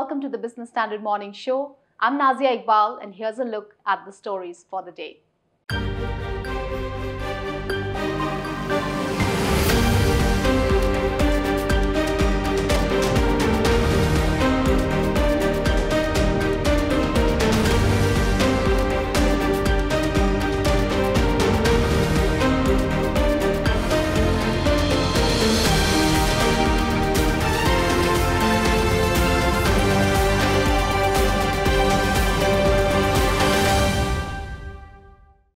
Welcome to the Business Standard Morning Show. I'm Nazia Iqbal and here's a look at the stories for the day.